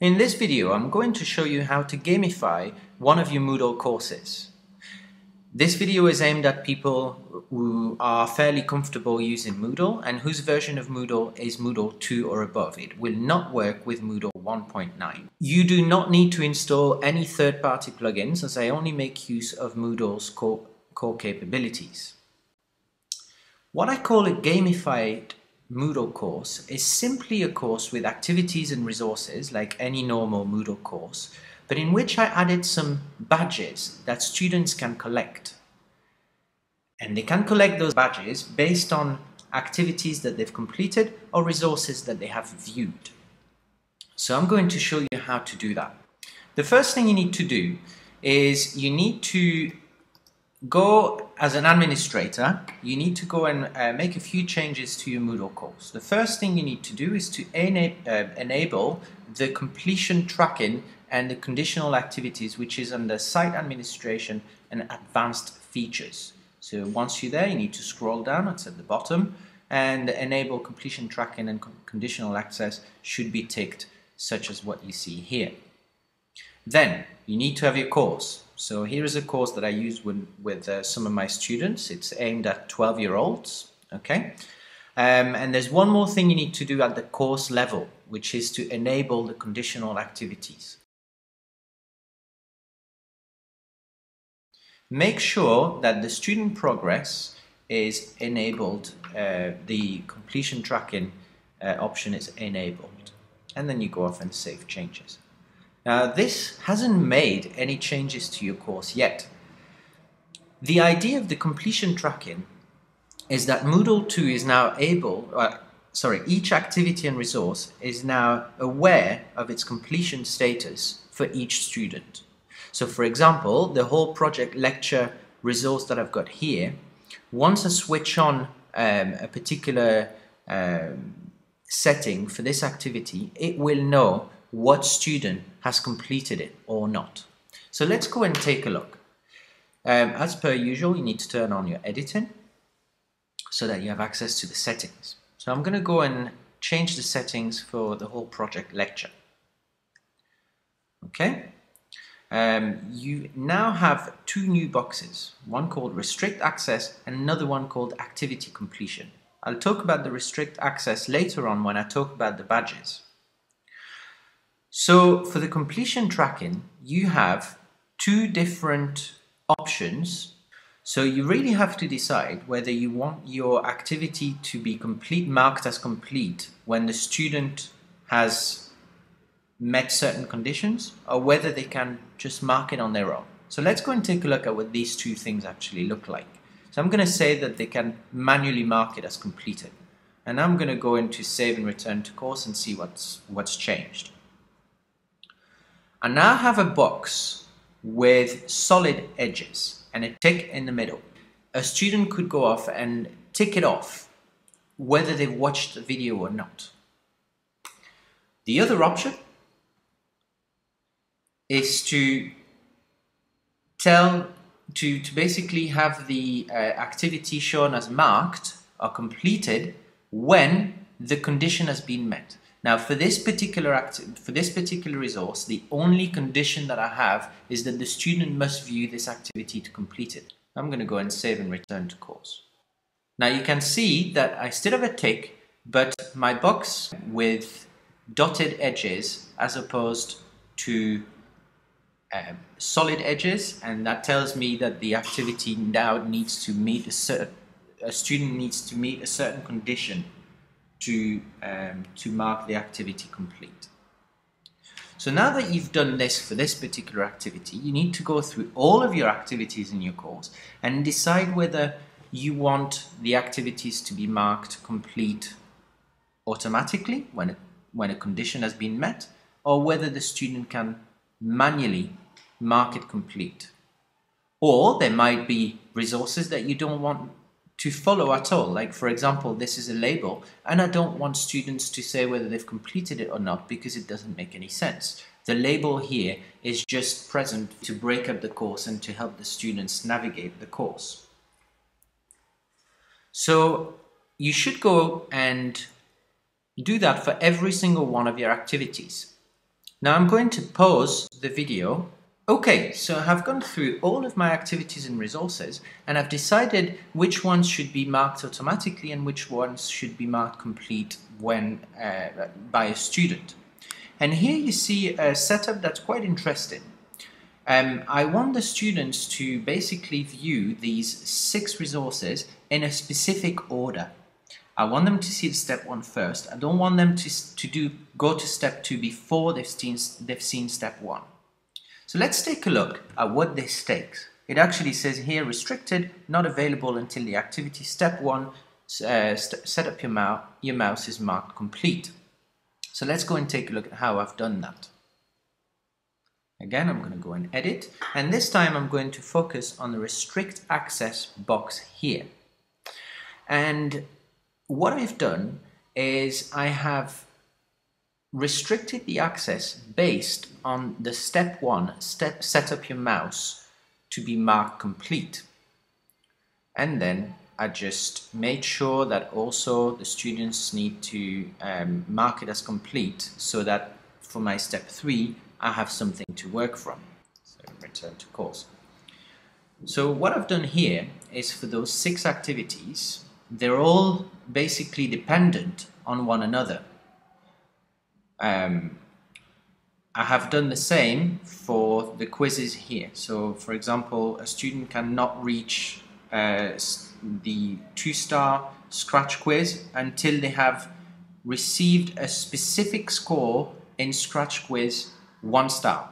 In this video, I'm going to show you how to gamify one of your Moodle courses. This video is aimed at people who are fairly comfortable using Moodle and whose version of Moodle is Moodle 2 or above. It will not work with Moodle 1.9. You do not need to install any third-party plugins, as I only make use of Moodle's core capabilities. What I call a gamified Moodle course is simply a course with activities and resources like any normal Moodle course, but in which I added some badges that students can collect. And they can collect those badges based on activities that they've completed or resources that they have viewed. So I'm going to show you how to do that. The first thing you need to do is you need to go as an administrator, you need to go and make a few changes to your Moodle course. The first thing you need to do is to enable the completion tracking and the conditional activities, which is under site administration and advanced features. So once you're there, you need to scroll down, it's at the bottom, and enable completion tracking and conditional access should be ticked, such as what you see here. Then you need to have your course. So here is a course that I use with some of my students. It's aimed at 12-year-olds, okay? And there's one more thing you need to do at the course level, which is to enable the conditional activities. Make sure that the student progress is enabled, the completion tracking option is enabled. And then you go off and save changes. Now, this hasn't made any changes to your course yet. The idea of the completion tracking is that Moodle 2 is now able, each activity and resource is now aware of its completion status for each student. So, for example, the whole project lecture resource that I've got here, once I switch on a particular setting for this activity, it will know what student has completed it or not. So let's go and take a look. As per usual, you need to turn on your editing so that you have access to the settings. So I'm going to go and change the settings for the whole project lecture. Okay. You now have two new boxes, one called Restrict Access and another one called Activity Completion. I'll talk about the Restrict Access later on when I talk about the badges. So for the completion tracking, you have two different options. So you really have to decide whether you want your activity to be marked as complete when the student has met certain conditions, or whether they can just mark it on their own. So let's go and take a look at what these two things actually look like. So I'm going to say that they can manually mark it as completed. And I'm going to go into Save and Return to Course and see what's changed. I now have a box with solid edges and a tick in the middle. A student could go off and tick it off whether they've watched the video or not. The other option is to basically have the activity shown as marked or completed when the condition has been met. Now, for this particular resource, the only condition that I have is that the student must view this activity to complete it. I'm going to go and save and return to course. Now you can see that I still have a tick, but my box with dotted edges as opposed to solid edges, and that tells me that the activity now needs to meet a certain condition to mark the activity complete. So now that you've done this for this particular activity, you need to go through all of your activities in your course and decide whether you want the activities to be marked complete automatically when a condition has been met, or whether the student can manually mark it complete. Or there might be resources that you don't want to follow at all, like for example, this is a label and I don't want students to say whether they've completed it or not because it doesn't make any sense. The label here is just present to break up the course and to help the students navigate the course. So you should go and do that for every single one of your activities. Now I'm going to pause the video. Okay, so I've gone through all of my activities and resources, and I've decided which ones should be marked automatically and which ones should be marked complete when by a student. And here you see a setup that's quite interesting. I want the students to basically view these 6 resources in a specific order. I want them to see the step 1 first. I don't want them to go to step 2 before they've seen step 1. So let's take a look at what this takes. It actually says here, restricted, not available until the activity step 1, set up your mouse is marked complete. So let's go and take a look at how I've done that. Again, I'm going to go and edit, and this time I'm going to focus on the restrict access box here. And what I've done is I have restricted the access based on the step 1, set up your mouse to be marked complete. And then I just made sure that also the students need to mark it as complete, so that for my step 3 I have something to work from. So return to course. So what I've done here is for those 6 activities, they're all basically dependent on one another. I have done the same for the quizzes here. So, for example, a student cannot reach the 2-star Scratch quiz until they have received a specific score in Scratch quiz 1-star.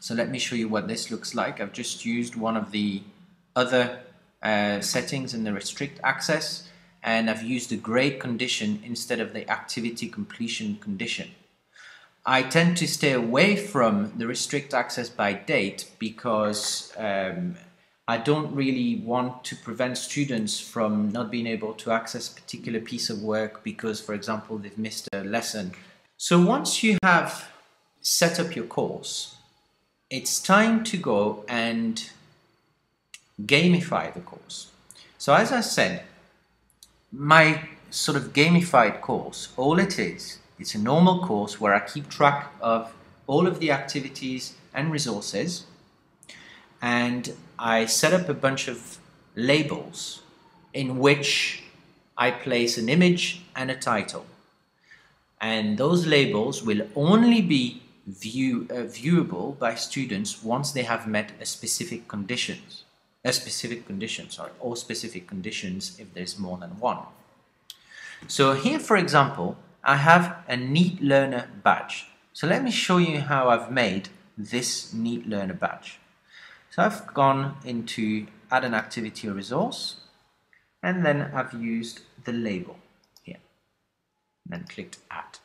So let me show you what this looks like. I've just used one of the other settings in the restrict access, and I've used the grade condition instead of the activity completion condition. I tend to stay away from the restrict access by date because I don't really want to prevent students from not being able to access a particular piece of work because, for example, they've missed a lesson. So once you have set up your course, it's time to go and gamify the course. So as I said, my sort of gamified course, all it is, it's a normal course where I keep track of all of the activities and resources, and I set up a bunch of labels in which I place an image and a title, and those labels will only be viewable by students once they have met a specific conditions. Or specific conditions if there's more than one. So here, for example, I have a Neat Learner badge. So let me show you how I've made this Neat Learner badge. So I've gone into Add an Activity or Resource, and then I've used the label here, and then clicked Add.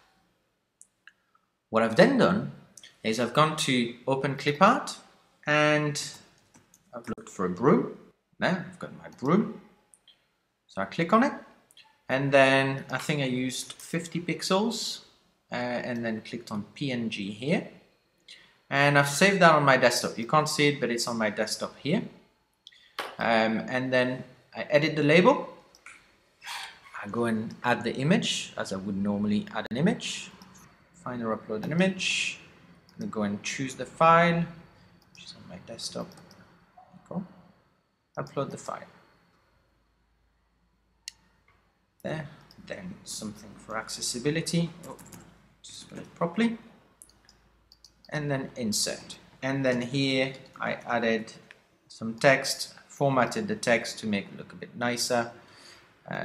What I've then done is I've gone to Open Clipart, and I've looked for a broom. There, I've got my broom. So I click on it, and then I think I used 50 pixels and then clicked on PNG here. And I've saved that on my desktop. You can't see it, but it's on my desktop here. And then I edit the label. I go and add the image as I would normally add an image. Find or upload an image. I'm going to go and choose the file, which is on my desktop. Upload the file. There, then something for accessibility. Oh, just spell it properly. And then insert. And then here I added some text, formatted the text to make it look a bit nicer. I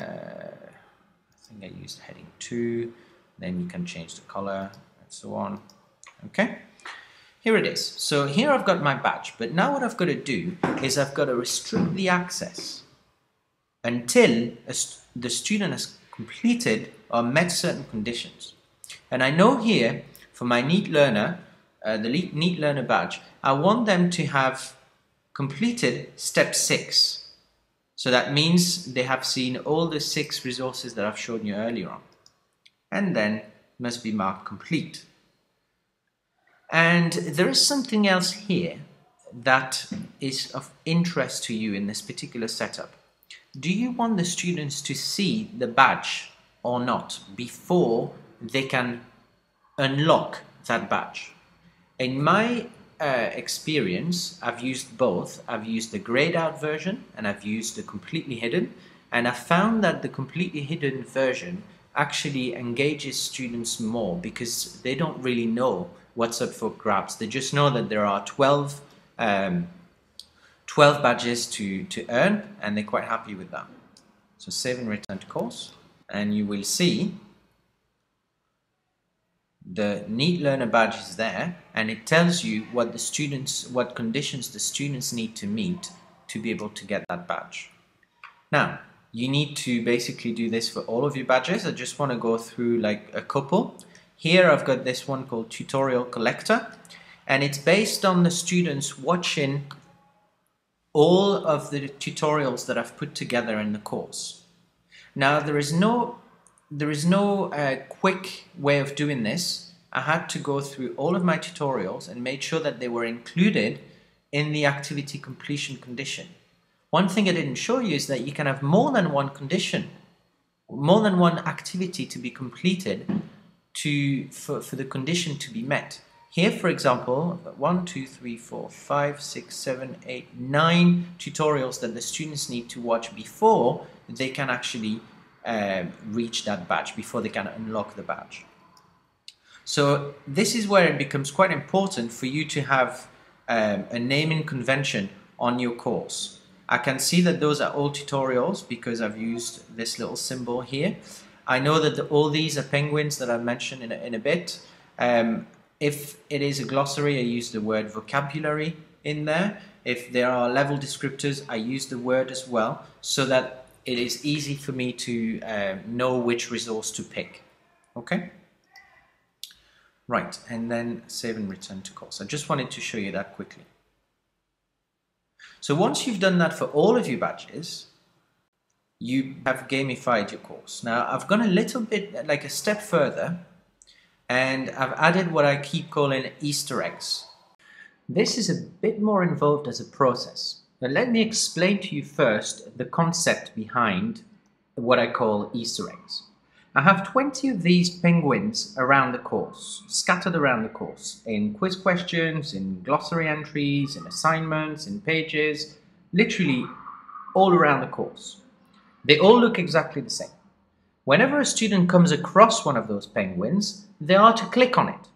think I used heading 2. Then you can change the color and so on. Okay. Here it is. So here I've got my badge, but now what I've got to do is I've got to restrict the access until the student has completed or met certain conditions. And I know here for my Neat Learner, the Neat Learner badge, I want them to have completed step 6. So that means they have seen all the 6 resources that I've shown you earlier on, and then must be marked complete. And there is something else here that is of interest to you in this particular setup. Do you want the students to see the badge or not before they can unlock that badge. In my experience, I've used both. I've used the grayed out version and I've used the completely hidden, and I found that the completely hidden version actually engages students more because they don't really know what's up for grabs. They just know that there are 12 badges to earn, and they're quite happy with that. So save and return to course, and you will see the Neat Learner badge is there, and it tells you what the students, what conditions the students need to meet to be able to get that badge. Now, you need to basically do this for all of your badges. I just want to go through like a couple. Here I've got this one called Tutorial Collector, and it's based on the students watching all of the tutorials that I've put together in the course. Now there is no quick way of doing this. I had to go through all of my tutorials and made sure that they were included in the activity completion condition. One thing I didn't show you is that you can have more than one condition, more than one activity to be completed for the condition to be met. Here, for example, 9 tutorials that the students need to watch before they can actually reach that badge, before they can unlock the badge. So this is where it becomes quite important for you to have a naming convention on your course. I can see that those are all tutorials because I've used this little symbol here. I know that all these are penguins that I mentioned in a bit. If it is a glossary, I use the word vocabulary in there. If there are level descriptors, I use the word as well, so that it is easy for me to know which resource to pick. Okay? Right, and then save and return to course. I just wanted to show you that quickly. So once you've done that for all of your badges, you have gamified your course. Now I've gone a little bit like a step further, and I've added what I keep calling Easter eggs. This is a bit more involved as a process. But let me explain to you first the concept behind what I call Easter eggs. I have 20 of these penguins around the course, scattered around the course, in quiz questions, in glossary entries, in assignments, in pages, literally all around the course. They all look exactly the same. Whenever a student comes across one of those penguins, they are to click on it.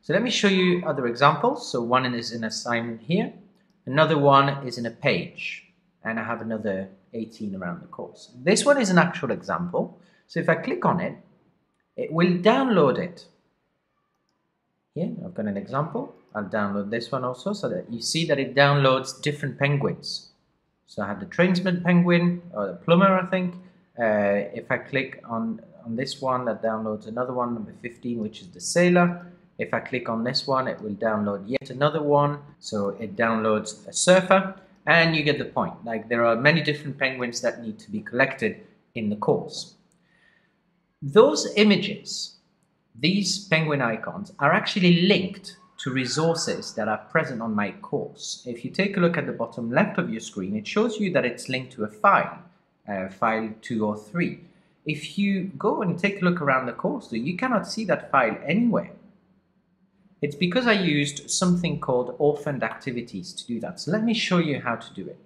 So let me show you other examples. So one is an assignment here. Another one is in a page, and I have another 18 around the course. This one is an actual example. So if I click on it, it will download it. Here, I've got an example. I'll download this one also, so that you see that it downloads different penguins. So I have the tradesman penguin, or the plumber, I think. If I click on this one, that downloads another one, number 15, which is the sailor. If I click on this one, it will download yet another one. So it downloads a surfer, and you get the point. Like, there are many different penguins that need to be collected in the course. Those images, these penguin icons, are actually linked to resources that are present on my course. If you take a look at the bottom left of your screen, it shows you that it's linked to a file, file 2 or 3. If you go and take a look around the course, though, you cannot see that file anywhere. It's because I used something called orphaned activities to do that. So let me show you how to do it.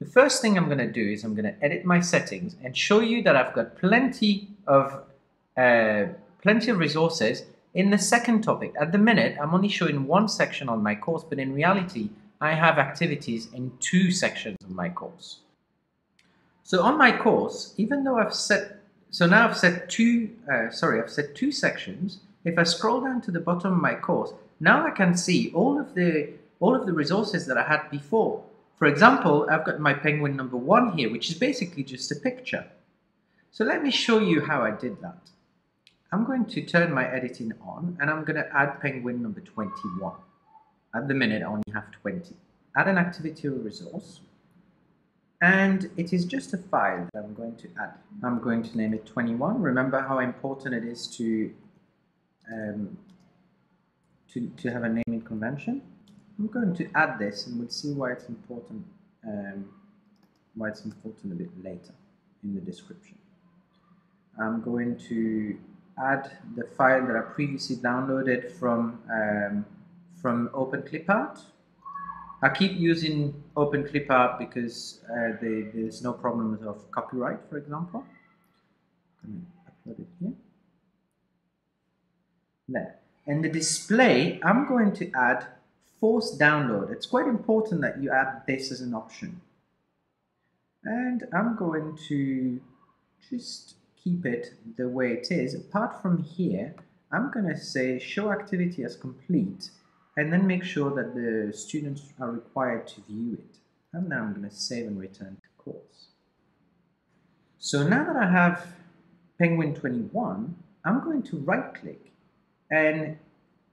The first thing I'm going to do is I'm going to edit my settings and show you that I've got plenty of resources in the second topic. At the minute, I'm only showing one section on my course, but in reality, I have activities in 2 sections of my course. So on my course, even though I've set 2 sections. If I scroll down to the bottom of my course, now I can see all of the resources that I had before. For example, I've got my penguin number 1 here, which is basically just a picture. So let me show you how I did that. I'm going to turn my editing on, and I'm going to add penguin number 21. At the minute, I only have 20. Add an activity or resource, and it is just a file that I'm going to add. I'm going to name it 21. Remember how important it is to have a naming convention. I'm going to add this, and we'll see why it's important. A bit later in the description. I'm going to add the file that I previously downloaded from OpenClipArt. I keep using OpenClipArt because there's no problems of copyright, for example. I'm going to upload it here. There. And the display, I'm going to add force download. It's quite important that you add this as an option. And I'm going to just keep it the way it is. Apart from here, I'm going to say show activity as complete, and then make sure that the students are required to view it. And now I'm going to save and return to course. So now that I have Penguin 21, I'm going to right click and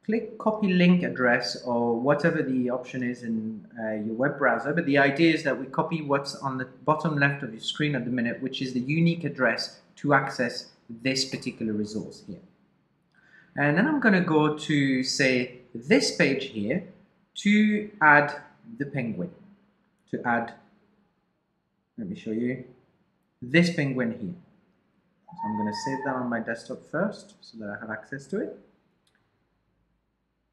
click copy link address or whatever the option is in your web browser. But the idea is that we copy what's on the bottom left of your screen at the minute, which is the unique address to access this particular resource here. And then I'm going to go to, say, this page here to add the penguin, to add, let me show you, this penguin here. So I'm going to save that on my desktop first so that I have access to it.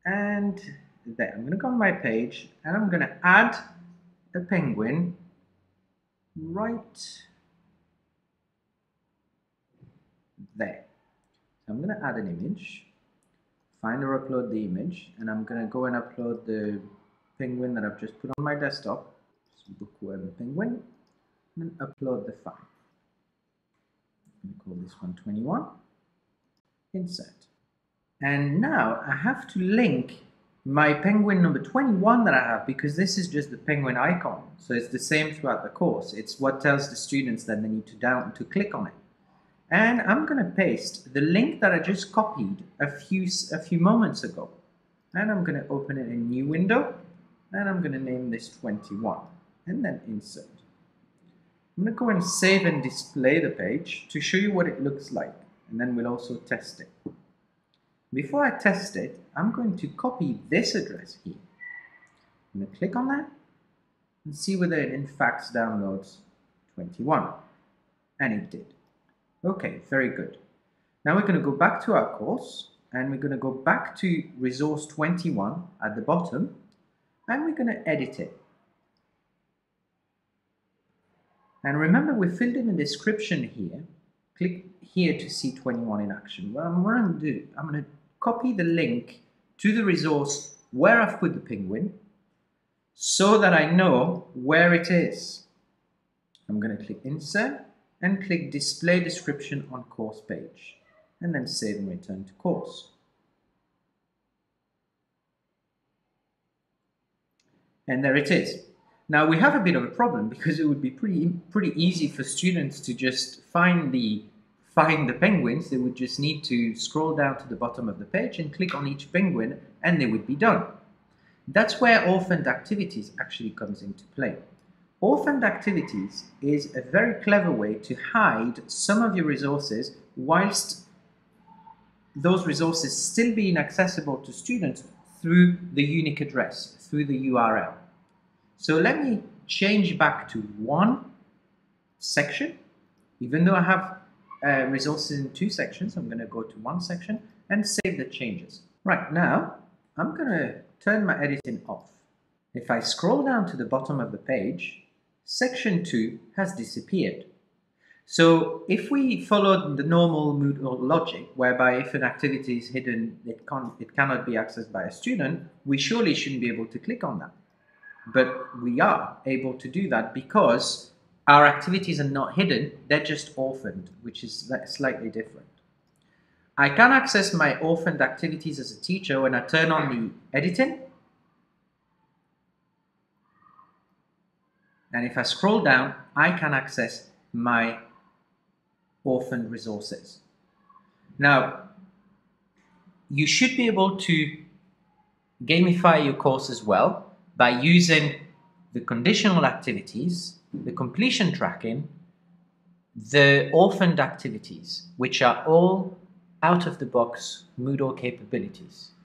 And there, I'm going to go on my page and I'm going to add a penguin right there. So I'm going to add an image. Find or upload the image, and I'm going to go and upload the penguin that I've just put on my desktop. So bookworm penguin, and upload the file. I'm going to call this one 21. Insert. And now I have to link my penguin number 21 that I have, because this is just the penguin icon. So it's the same throughout the course. It's what tells the students that they need to click on it. And I'm going to paste the link that I just copied a few moments ago. And I'm going to open it in a new window. And I'm going to name this 21. And then insert. I'm going to go and save and display the page to show you what it looks like. And then we'll also test it. Before I test it, I'm going to copy this address here. I'm going to click on that and see whether it in fact downloads 21. And it did. Okay, very good. Now we're going to go back to our course and we're going to go back to resource 21 at the bottom and we're going to edit it. And remember, we filled in the description here. Click here to see 21 in action. What I'm going to do, I'm going to copy the link to the resource where I've put the penguin so that I know where it is. I'm going to click insert and click display description on course page and then save and return to course. And there it is. Now we have a bit of a problem because it would be pretty easy for students to just find the penguins. They would just need to scroll down to the bottom of the page and click on each penguin and they would be done. That's where orphaned activities actually comes into play. Orphaned activities is a very clever way to hide some of your resources whilst those resources still being accessible to students through the unique address, through the URL. So let me change back to one section, even though I have resources in two sections. I'm going to go to one section and save the changes. Right now, I'm going to turn my editing off. If I scroll down to the bottom of the page, section 2 has disappeared. So if we followed the normal Moodle logic, whereby if an activity is hidden, it cannot be accessed by a student, we surely shouldn't be able to click on that. But we are able to do that because our activities are not hidden, they're just orphaned, which is slightly different. I can access my orphaned activities as a teacher when I turn on the editing. And if I scroll down, I can access my orphaned resources. Now, you should be able to gamify your course as well by using the conditional activities, the completion tracking, the orphaned activities, which are all out-of-the-box Moodle capabilities.